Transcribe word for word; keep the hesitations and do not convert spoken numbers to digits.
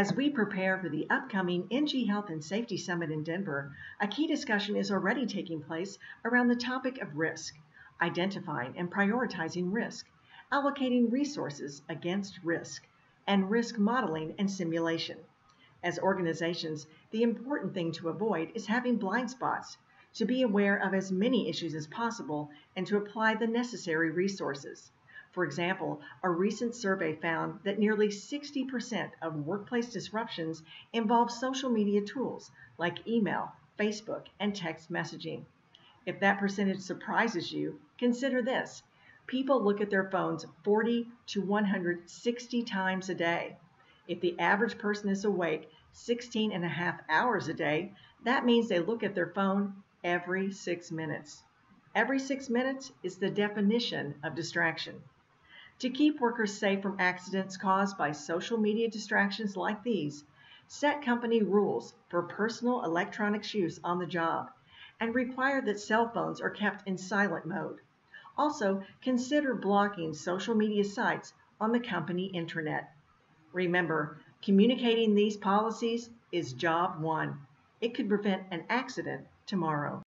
As we prepare for the upcoming N G Health and Safety Summit in Denver, a key discussion is already taking place around the topic of risk, identifying and prioritizing risk, allocating resources against risk, and risk modeling and simulation. As organizations, the important thing to avoid is having blind spots, to be aware of as many issues as possible, and to apply the necessary resources. For example, a recent survey found that nearly sixty percent of workplace disruptions involve social media tools like email, Facebook, and text messaging. If that percentage surprises you, consider this. People look at their phones forty to one hundred sixty times a day. If the average person is awake sixteen and a half hours a day, that means they look at their phone every six minutes. Every six minutes is the definition of distraction. To keep workers safe from accidents caused by social media distractions like these, set company rules for personal electronics use on the job and require that cell phones are kept in silent mode. Also, consider blocking social media sites on the company intranet. Remember, communicating these policies is job one. It could prevent an accident tomorrow.